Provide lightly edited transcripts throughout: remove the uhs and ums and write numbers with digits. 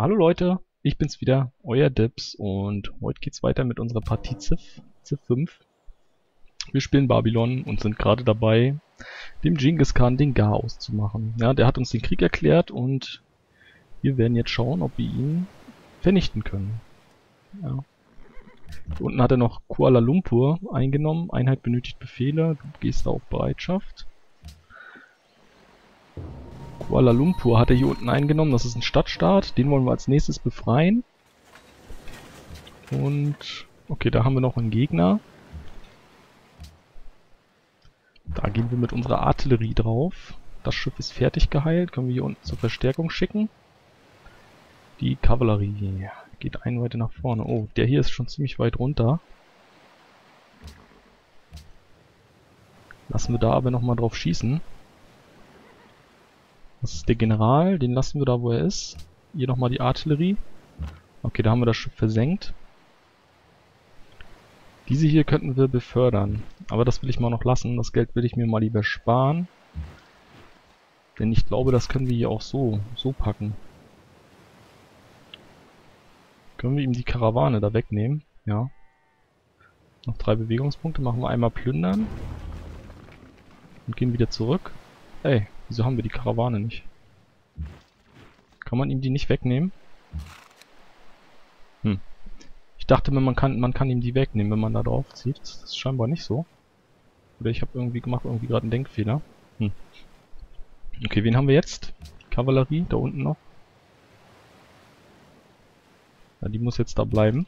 Hallo Leute, ich bin's wieder, euer Dipps, und heute geht's weiter mit unserer Partie Civ 5. Wir spielen Babylon und sind gerade dabei, dem Genghis Khan den Gar auszumachen. Ja, der hat uns den Krieg erklärt und wir werden jetzt schauen, ob wir ihn vernichten können. Ja. Unten hat er noch Kuala Lumpur eingenommen. Einheit benötigt Befehle, du gehst da auf Bereitschaft. Kuala Lumpur hat er hier unten eingenommen. Das ist ein Stadtstaat. Den wollen wir als nächstes befreien. Und okay, da haben wir noch einen Gegner. Da gehen wir mit unserer Artillerie drauf. Das Schiff ist fertig geheilt. Können wir hier unten zur Verstärkung schicken. Die Kavallerie geht eine Weite nach vorne. Oh, der hier ist schon ziemlich weit runter. Lassen wir da aber nochmal drauf schießen. Das ist der General, den lassen wir da, wo er ist. Hier nochmal die Artillerie. Okay, da haben wir das Schiff versenkt. Diese hier könnten wir befördern. Aber das will ich mal noch lassen. Das Geld will ich mir mal lieber sparen. Denn ich glaube, das können wir hier auch so packen. Können wir ihm die Karawane da wegnehmen? Ja. Noch 3 Bewegungspunkte. Machen wir einmal plündern. Und gehen wieder zurück. Ey. Wieso haben wir die Karawane nicht? Kann man ihm die nicht wegnehmen? Hm. Ich dachte, man kann ihm die wegnehmen, wenn man da drauf zieht. Das ist scheinbar nicht so. Oder ich habe irgendwie gerade einen Denkfehler. Hm. Okay, wen haben wir jetzt? Die Kavallerie, da unten noch. Ja, die muss jetzt da bleiben.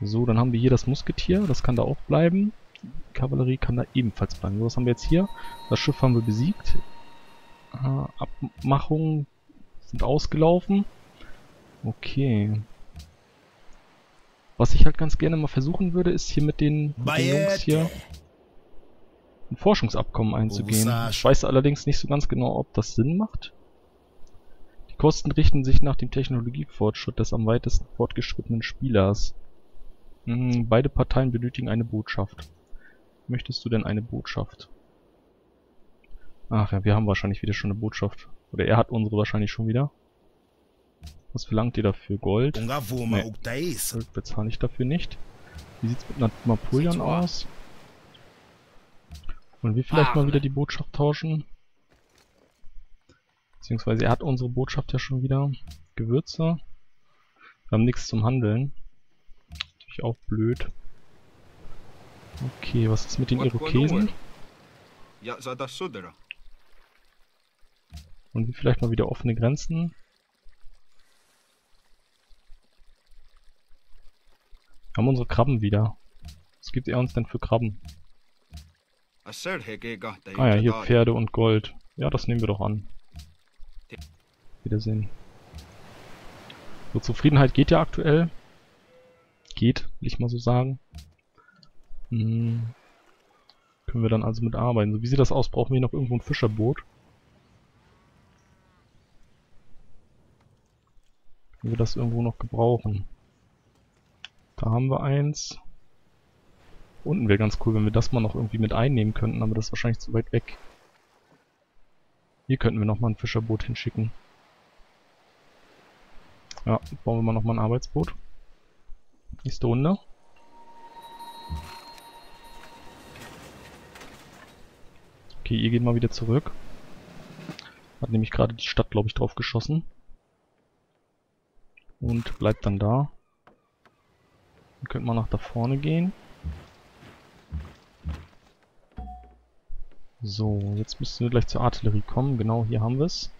So, dann haben wir hier das Musketier. Das kann da auch bleiben. Die Kavallerie kann da ebenfalls bleiben. So, was haben wir jetzt hier? Das Schiff haben wir besiegt. Abmachungen sind ausgelaufen. Okay. Was ich halt ganz gerne mal versuchen würde, ist hier mit den Jungs hier ein Forschungsabkommen einzugehen. Ich weiß allerdings nicht so ganz genau, ob das Sinn macht. Die Kosten richten sich nach dem Technologiefortschritt des am weitesten fortgeschrittenen Spielers. Beide Parteien benötigen eine Botschaft. Möchtest du denn eine Botschaft? Ach ja, wir haben wahrscheinlich wieder schon eine Botschaft. Oder er hat unsere wahrscheinlich schon wieder. Was verlangt ihr dafür? Gold? Nee, Gold bezahle ich dafür nicht. Wie sieht's mit Napoleon aus? Wollen wir vielleicht mal wieder die Botschaft tauschen? Beziehungsweise er hat unsere Botschaft ja schon wieder. Gewürze. Wir haben nichts zum Handeln. Natürlich auch blöd. Okay, was ist mit den Irokesen? Und wir vielleicht mal wieder offene Grenzen. Wir haben unsere Krabben wieder. Was gibt er uns denn für Krabben? Ah ja, hier Pferde und Gold. Ja, das nehmen wir doch an. Wiedersehen. So, Zufriedenheit geht ja aktuell. Geht, will ich mal so sagen. Können wir dann also mitarbeiten. So, wie sieht das aus? Brauchen wir noch irgendwo ein Fischerboot? Können wir das irgendwo noch gebrauchen? Da haben wir eins. Unten wäre ganz cool, wenn wir das mal noch irgendwie mit einnehmen könnten, aber das ist wahrscheinlich zu weit weg. Hier könnten wir nochmal ein Fischerboot hinschicken. Ja, bauen wir mal nochmal ein Arbeitsboot. Nächste Runde. Okay, ihr geht mal wieder zurück. Hat nämlich gerade die Stadt, glaube ich, drauf geschossen. Und bleibt dann da. Dann könnten wir nach da vorne gehen. So, jetzt müssen wir gleich zur Artillerie kommen. Genau, hier haben wir es.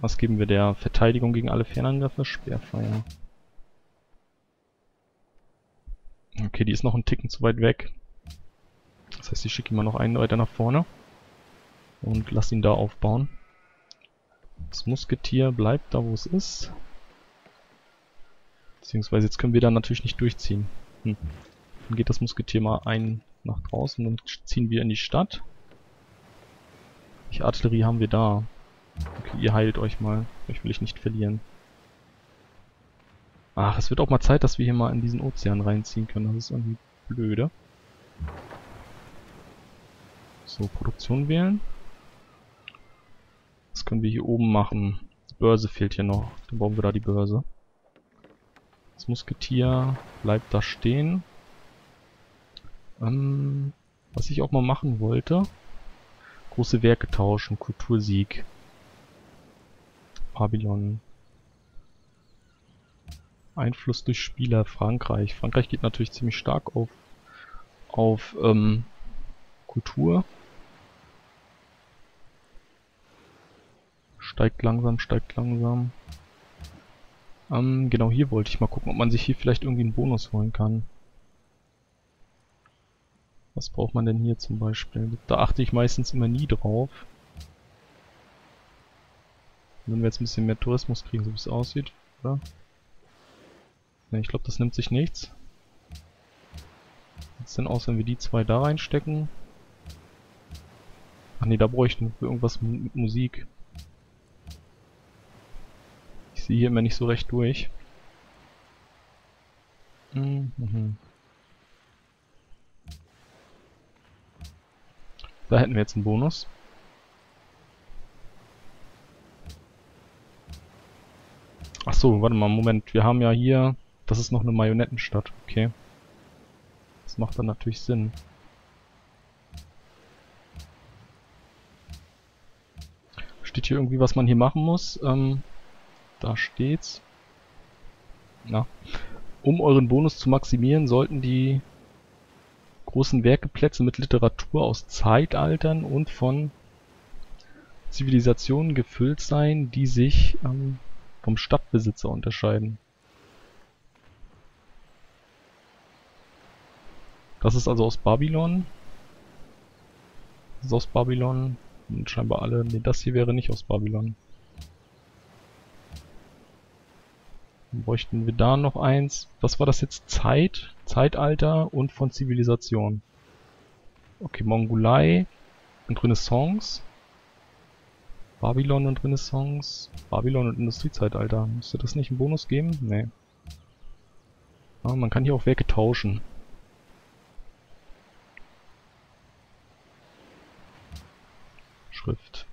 Was geben wir der Verteidigung gegen alle Fernangriffe? Speerfeuer. Okay, die ist noch einen Ticken zu weit weg. Das heißt, ich schicke immer noch einen weiter nach vorne und lasse ihn da aufbauen. Das Musketier bleibt da, wo es ist. Beziehungsweise jetzt können wir da natürlich nicht durchziehen. Hm. Dann geht das Musketier mal ein nach draußen und ziehen wir in die Stadt. Welche Artillerie haben wir da? Okay, ihr heilt euch mal. Euch will ich nicht verlieren. Ach, es wird auch mal Zeit, dass wir hier mal in diesen Ozean reinziehen können. Das ist irgendwie blöde. So, Produktion wählen. Was können wir hier oben machen? Börse fehlt hier noch. Dann brauchen wir da die Börse. Das Musketier bleibt da stehen. Was ich auch mal machen wollte. Große Werke tauschen. Kultursieg. Babylon. Einfluss durch Spieler. Frankreich. Frankreich geht natürlich ziemlich stark auf Kultur. Steigt langsam, steigt langsam. Genau, hier wollte ich mal gucken, ob man sich hier vielleicht irgendwie einen Bonus holen kann. Was braucht man denn hier zum Beispiel? Da achte ich meistens immer nie drauf. Wenn wir jetzt ein bisschen mehr Tourismus kriegen, so wie es aussieht, oder? Ne, ich glaube, das nimmt sich nichts. Was sieht's denn aus, wenn wir die zwei da reinstecken? Ach ne, da bräuchten wir irgendwas mit Musik. Ich sehe hier immer nicht so recht durch. Da hätten wir jetzt einen Bonus. Achso, warte mal, Moment. Wir haben ja hier... Das ist noch eine Marionettenstadt, okay. Das macht dann natürlich Sinn. Steht hier irgendwie, was man hier machen muss? Da steht's. Na. Um euren Bonus zu maximieren, sollten die großen Werkeplätze mit Literatur aus Zeitaltern und von Zivilisationen gefüllt sein, die sich vom Stadtbesitzer unterscheiden. Das ist also aus Babylon. Das ist aus Babylon. Und scheinbar alle. Ne, das hier wäre nicht aus Babylon. Bräuchten wir da noch eins. Was war das jetzt? Zeit, Zeitalter und von Zivilisation. Okay, Mongolei und Renaissance. Babylon und Renaissance. Babylon und Industriezeitalter. Müsste das nicht einen Bonus geben? Nee. Ah, man kann hier auch Werke tauschen. Schrift.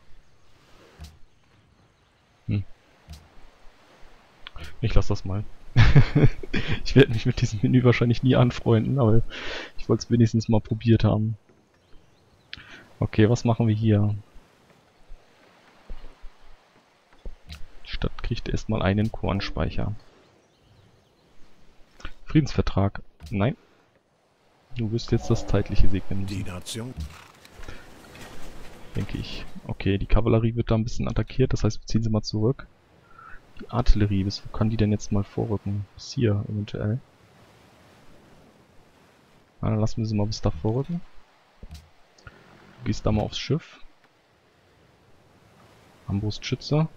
Ich lasse das mal. Ich werde mich mit diesem Menü wahrscheinlich nie anfreunden, aber ich wollte es wenigstens mal probiert haben. Okay, was machen wir hier? Die Stadt kriegt erstmal einen Kornspeicher. Friedensvertrag. Nein. Du wirst jetzt das Zeitliche segnen. Die Nation. Denke ich. Okay, die Kavallerie wird da ein bisschen attackiert, das heißt, wir ziehen sie mal zurück. Die Artillerie, bis wo kann die denn jetzt mal vorrücken? Bis hier eventuell. Na, dann lassen wir sie mal bis da vorrücken. Du gehst da mal aufs Schiff. Armbrustschütze.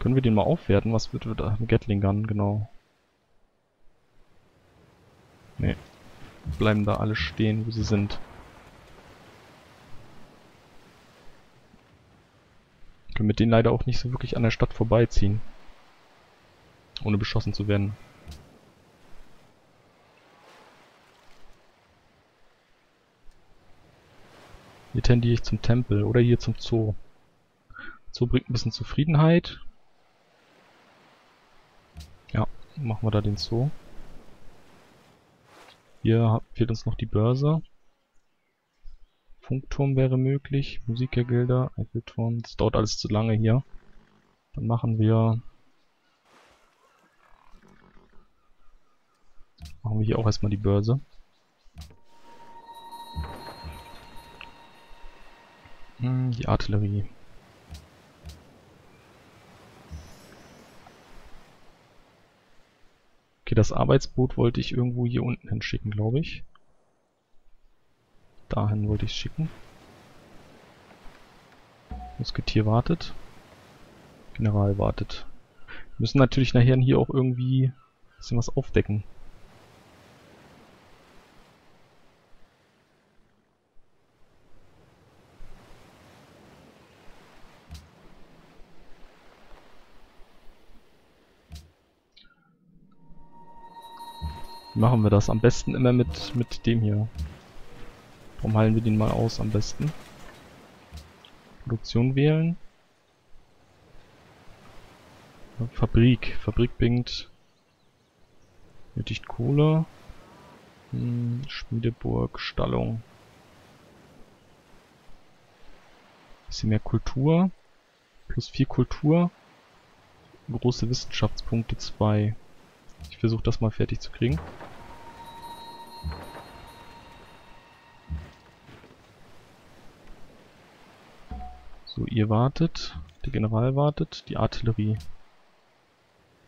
Können wir den mal aufwerten? Was wird da? Gatling Gun, genau. Ne. Bleiben da alle stehen, wo sie sind. Können mit denen leider auch nicht so wirklich an der Stadt vorbeiziehen. Ohne beschossen zu werden. Hier tendiere ich zum Tempel oder hier zum Zoo. Zoo bringt ein bisschen Zufriedenheit. Ja, machen wir da den Zoo. Hier fehlt uns noch die Börse. Funkturm wäre möglich, Musikergilde, Eiffelturm, das dauert alles zu lange hier. Dann machen wir hier auch erstmal die Börse. Die Artillerie. Okay, das Arbeitsboot wollte ich irgendwo hier unten hinschicken, glaube ich. Dahin wollte ich schicken. Musketier wartet. General wartet. Wir müssen natürlich nachher hier auch irgendwie ein bisschen was aufdecken. Wie machen wir das? Am besten immer mit dem hier. Warum halten wir den mal aus am besten? Produktion wählen. Fabrik. Fabrik bringt nötigt Kohle. Schmiedeburg, Stallung. Bisschen mehr Kultur. Plus 4 Kultur. Große Wissenschaftspunkte 2. Ich versuche das mal fertig zu kriegen. So, ihr wartet. Der General wartet. Die Artillerie.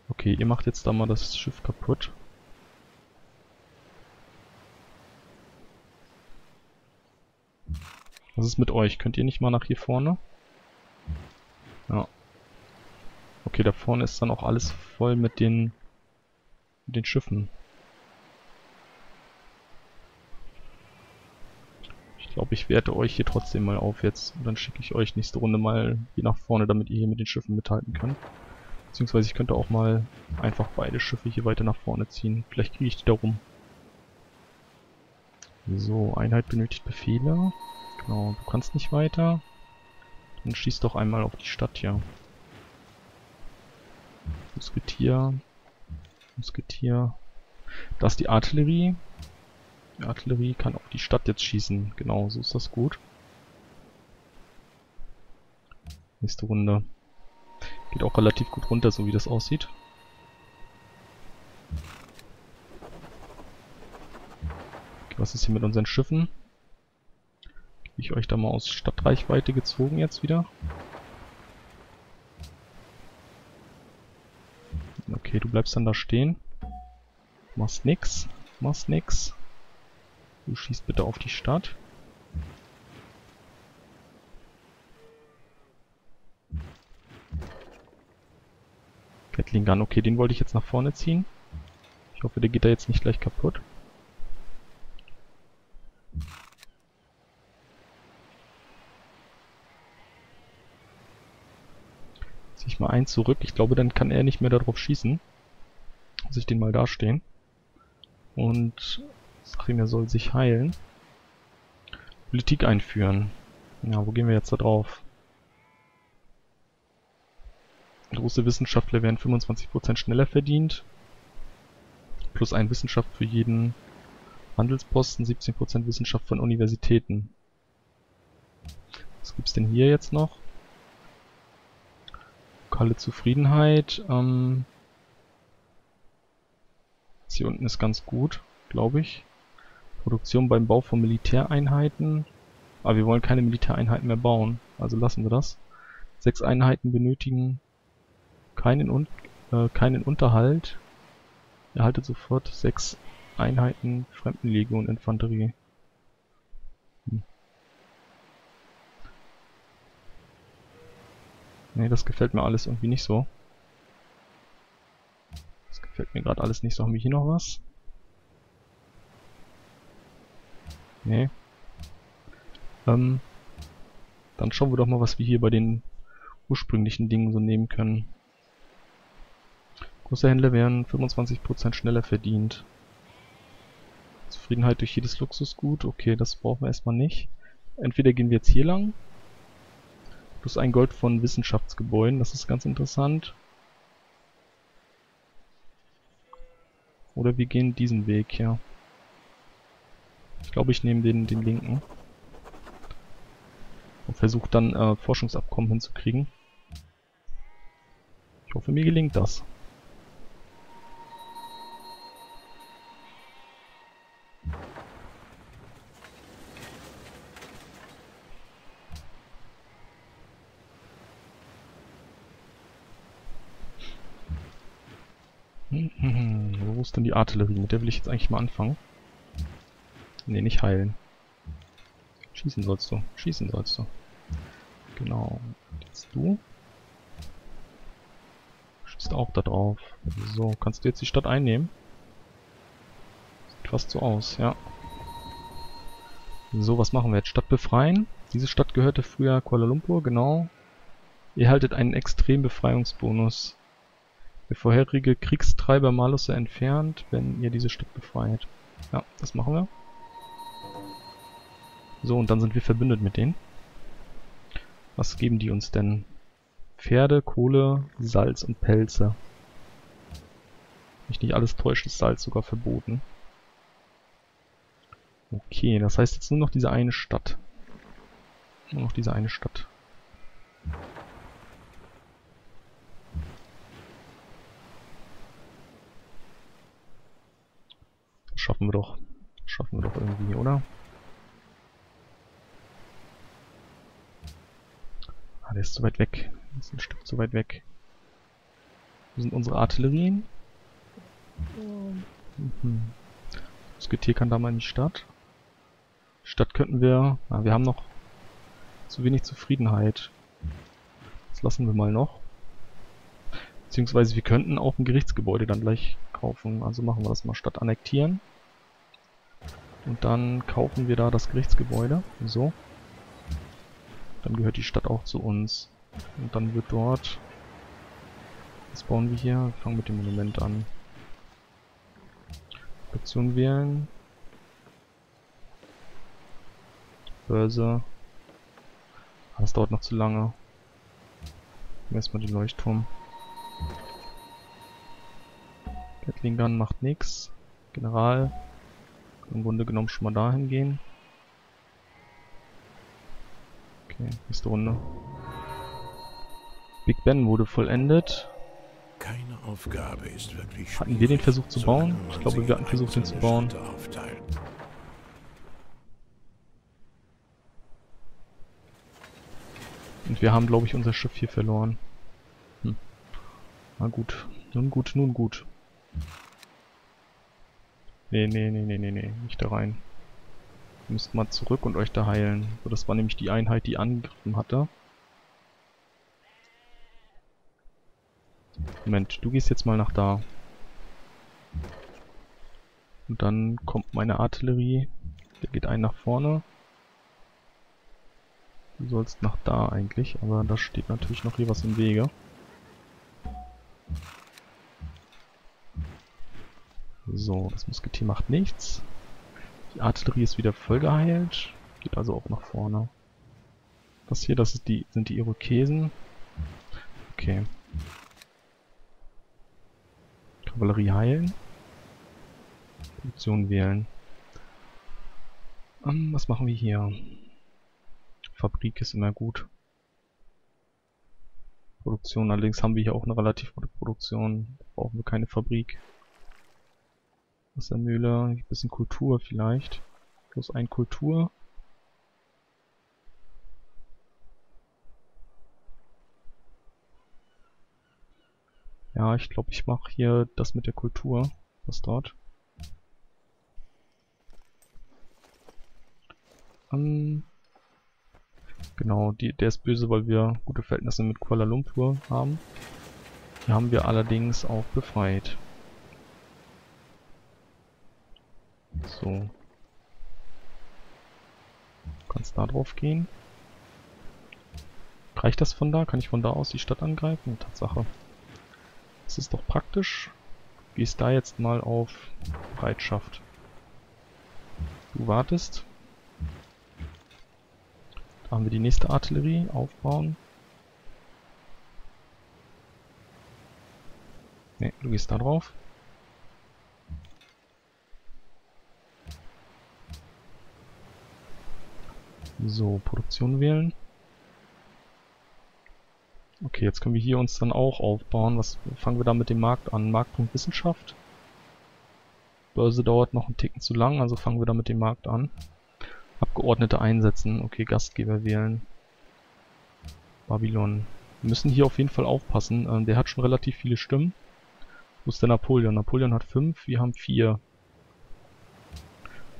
Okay, ihr macht jetzt da mal das Schiff kaputt. Was ist mit euch? Könnt ihr nicht mal nach hier vorne? Ja. Okay, da vorne ist dann auch alles voll mit den Schiffen. Ich glaube, ich werte euch hier trotzdem mal auf jetzt. Und dann schicke ich euch nächste Runde mal hier nach vorne, damit ihr hier mit den Schiffen mithalten könnt. Beziehungsweise ich könnte auch mal einfach beide Schiffe hier weiter nach vorne ziehen. Vielleicht kriege ich die da rum. So, Einheit benötigt Befehle. Genau, du kannst nicht weiter. Dann schieß doch einmal auf die Stadt hier. Musketier. Musketier. Da ist die Artillerie. Die Artillerie kann auf die Stadt jetzt schießen. Genau, so ist das gut. Nächste Runde. Geht auch relativ gut runter, so wie das aussieht. Okay, was ist hier mit unseren Schiffen? Ich euch da mal aus Stadtreichweite gezogen jetzt wieder. Okay, du bleibst dann da stehen. Machst nix. Machst nix. Du schießt bitte auf die Stadt. Gatling Gun, okay, den wollte ich jetzt nach vorne ziehen. Ich hoffe, der geht da jetzt nicht gleich kaputt. Ich mal eins zurück. Ich glaube, dann kann er nicht mehr darauf schießen. Muss ich den mal dastehen. Und sag ihm, er soll sich heilen. Politik einführen. Ja, wo gehen wir jetzt da drauf? Große Wissenschaftler werden 25% schneller verdient. Plus ein Wissenschaft für jeden Handelsposten. 17% Wissenschaft von Universitäten. Was gibt's denn hier jetzt noch? Lokale Zufriedenheit. Das hier unten ist ganz gut, glaube ich. Produktion beim Bau von Militäreinheiten. Aber wir wollen keine Militäreinheiten mehr bauen. Also lassen wir das. 6 Einheiten benötigen keinen Unterhalt. Erhaltet sofort 6 Einheiten Fremdenlegion Infanterie. Ne, das gefällt mir alles irgendwie nicht so. Das gefällt mir gerade alles nicht so. Haben wir hier noch was? Ne. Dann schauen wir doch mal, was wir hier bei den ursprünglichen Dingen so nehmen können. Große Händler werden 25% schneller verdient. Zufriedenheit durch jedes Luxusgut. Okay, das brauchen wir erstmal nicht. Entweder gehen wir jetzt hier lang. Plus ein Gold von Wissenschaftsgebäuden, das ist ganz interessant. Oder wir gehen diesen Weg hier. Ich glaube, ich nehme den linken. Und versuche dann Forschungsabkommen hinzukriegen. Ich hoffe, mir gelingt das. Wo ist denn die Artillerie? Mit der will ich jetzt eigentlich mal anfangen. Ne, nicht heilen. Schießen sollst du. Schießen sollst du. Genau. Jetzt du. Schießt auch da drauf. So, kannst du jetzt die Stadt einnehmen? Sieht fast so aus, ja. So, was machen wir jetzt? Stadt befreien. Diese Stadt gehörte früher Kuala Lumpur, genau. Ihr erhaltet einen extremen Befreiungsbonus. Der vorherige Kriegstreiber Malus sei entfernt, wenn ihr diese Stadt befreit. Ja, das machen wir. So, und dann sind wir verbündet mit denen. Was geben die uns denn? Pferde, Kohle, Salz und Pelze. Mich nicht alles täuscht, ist Salz sogar verboten. Okay, das heißt jetzt nur noch diese eine Stadt. Nur noch diese eine Stadt. Das schaffen wir doch. Das schaffen wir doch irgendwie, oder? Ah, der ist zu weit weg. Der ist ein Stück zu weit weg. Wo sind unsere Artillerien? Mhm. Das Getier kann da mal in die Stadt. Die Stadt könnten wir... Ah, wir haben noch zu wenig Zufriedenheit. Das lassen wir mal noch. Beziehungsweise wir könnten auch ein Gerichtsgebäude dann gleich kaufen. Also machen wir das mal. Stadt annektieren. Und dann kaufen wir da das Gerichtsgebäude. So. Dann gehört die Stadt auch zu uns. Und dann wird dort... Was bauen wir hier? Wir fangen mit dem Monument an. Option wählen. Börse. Ah, das dauert noch zu lange. Erstmal den Leuchtturm. Gatling Gun macht nichts. General. Im Grunde genommen schon mal dahin gehen. Okay, nächste Runde. Big Ben wurde vollendet. Keine Aufgabe ist wirklich. Hatten wir den Versuch zu bauen? Ich glaube, wir hatten versucht, den zu bauen. Und wir haben, glaube ich, unser Schiff hier verloren. Hm. Na gut. Nun gut, nun gut. Nee, nee, nee, nee, nee, nee. Nicht da rein. Ihr müsst mal zurück und euch da heilen. So, das war nämlich die Einheit, die angegriffen hatte. Moment, du gehst jetzt mal nach da. Und dann kommt meine Artillerie. Der geht einen nach vorne. Du sollst nach da eigentlich, aber da steht natürlich noch hier was im Wege. So, das Musketier macht nichts. Die Artillerie ist wieder voll geheilt. Geht also auch nach vorne. Das hier, das ist sind die Irokesen. Okay. Kavallerie heilen. Produktion wählen. Was machen wir hier? Fabrik ist immer gut. Produktion, allerdings haben wir hier auch eine relativ gute Produktion. Da brauchen wir keine Fabrik. Wassermühle, ein bisschen Kultur vielleicht. Plus ein Kultur. Ja, ich glaube, ich mache hier das mit der Kultur. Was dort? Genau, der ist böse, weil wir gute Verhältnisse mit Kuala Lumpur haben. Die haben wir allerdings auch befreit. So. Du kannst da drauf gehen. Reicht das von da? Kann ich von da aus die Stadt angreifen? Tatsache. Das ist doch praktisch. Du gehst da jetzt mal auf Bereitschaft. Du wartest. Da haben wir die nächste Artillerie. Aufbauen. Ne, du gehst da drauf. So, Produktion wählen. Okay, jetzt können wir hier uns dann auch aufbauen. Was fangen wir da mit dem Markt an? Marktpunkt Wissenschaft. Börse dauert noch einen Ticken zu lang, also fangen wir da mit dem Markt an. Abgeordnete einsetzen. Okay, Gastgeber wählen. Babylon. Wir müssen hier auf jeden Fall aufpassen. Der hat schon relativ viele Stimmen. Wo ist der Napoleon? Napoleon hat 5, wir haben 4.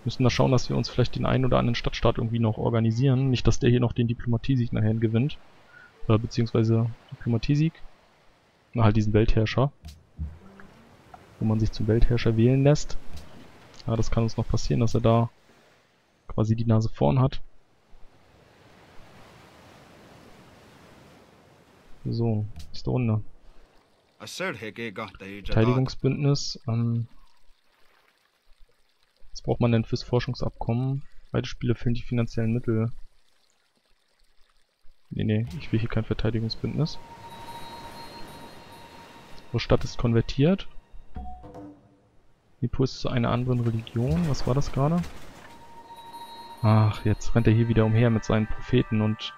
Müssen da schauen, dass wir uns vielleicht den einen oder anderen Stadtstaat irgendwie noch organisieren. Nicht, dass der hier noch den Diplomatie-Sieg nachher gewinnt. Beziehungsweise Diplomatie-Sieg. Na, halt diesen Weltherrscher. Wo man sich zum Weltherrscher wählen lässt. Ja, das kann uns noch passieren, dass er da quasi die Nase vorn hat. So, nächste Runde. Verteidigungsbündnis. Was braucht man denn fürs Forschungsabkommen? Beide Spiele fehlen die finanziellen Mittel. Nee, nee, ich will hier kein Verteidigungsbündnis. Stadt ist konvertiert. Nippur ist zu einer anderen Religion. Was war das gerade? Ach, jetzt rennt er hier wieder umher mit seinen Propheten und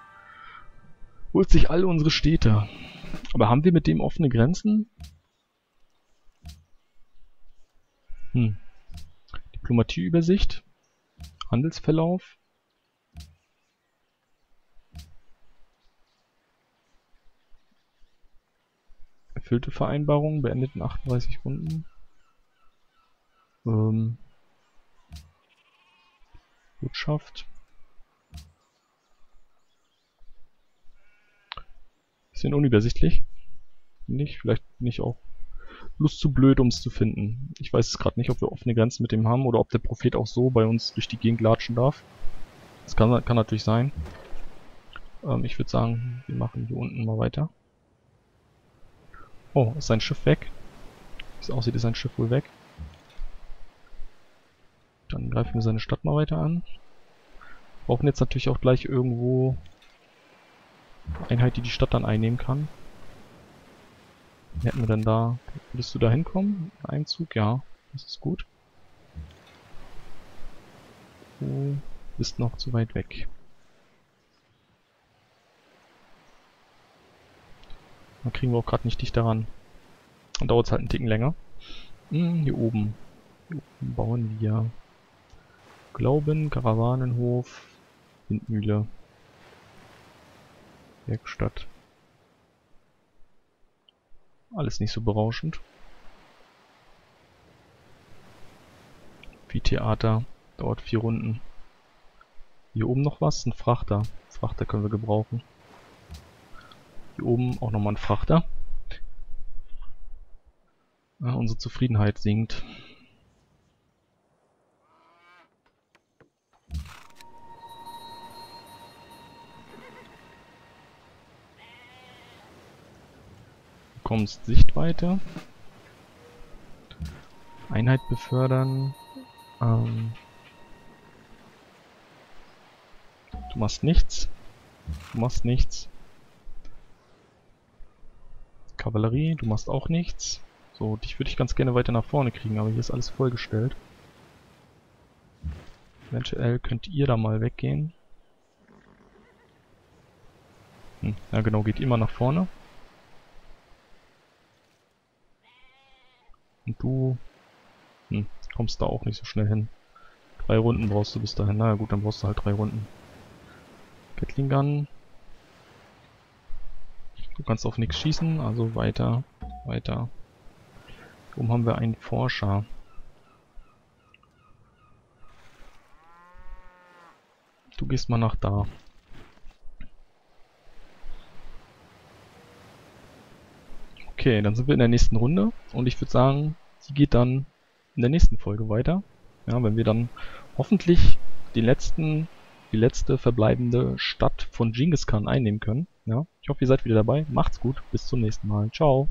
holt sich alle unsere Städte. Aber haben wir mit dem offene Grenzen? Diplomatieübersicht. Handelsverlauf. Erfüllte Vereinbarung, beendet in 38 Runden. Botschaft. Bisschen unübersichtlich. Nicht, vielleicht bin ich auch bloß zu blöd, um es zu finden. Ich weiß es gerade nicht, ob wir offene Grenzen mit dem haben oder ob der Prophet auch so bei uns durch die Gegend latschen darf. Das kann natürlich sein. Ich würde sagen, wir machen hier unten mal weiter. Oh, ist sein Schiff weg? Wie es aussieht, ist sein Schiff wohl weg. Dann greifen wir seine Stadt mal weiter an. Wir brauchen jetzt natürlich auch gleich irgendwo eine Einheit, die die Stadt dann einnehmen kann. Wen hätten wir denn da? Würdest du da hinkommen? Ein Zug? Ja, das ist gut. Du bist noch zu weit weg. Da kriegen wir auch gerade nicht dicht daran. Dann dauert es halt einen Ticken länger. Hier oben. Hier oben bauen wir Glauben, Karawanenhof, Windmühle, Werkstatt. Alles nicht so berauschend. Wie Theater. Dauert 4 Runden. Hier oben noch was? Ein Frachter. Frachter können wir gebrauchen. Hier oben auch nochmal ein Frachter. Ah, unsere Zufriedenheit sinkt. Du kommst Sichtweite. Einheit befördern. Du machst nichts. Du machst nichts. Kavallerie, du machst auch nichts. So, dich würde ich ganz gerne weiter nach vorne kriegen, aber hier ist alles vollgestellt. Eventuell könnt ihr da mal weggehen. Ja genau, geht immer nach vorne. Und du kommst da auch nicht so schnell hin. 3 Runden brauchst du bis dahin. Na gut, dann brauchst du halt 3 Runden. Gatling Gun. Du kannst auf nichts schießen, also weiter, weiter. Hier oben haben wir einen Forscher. Du gehst mal nach da. Okay, dann sind wir in der nächsten Runde und ich würde sagen, die geht dann in der nächsten Folge weiter. Ja, wenn wir dann hoffentlich die letzte verbleibende Stadt von Genghis Khan einnehmen können. Ja, ich hoffe, ihr seid wieder dabei. Macht's gut. Bis zum nächsten Mal. Ciao.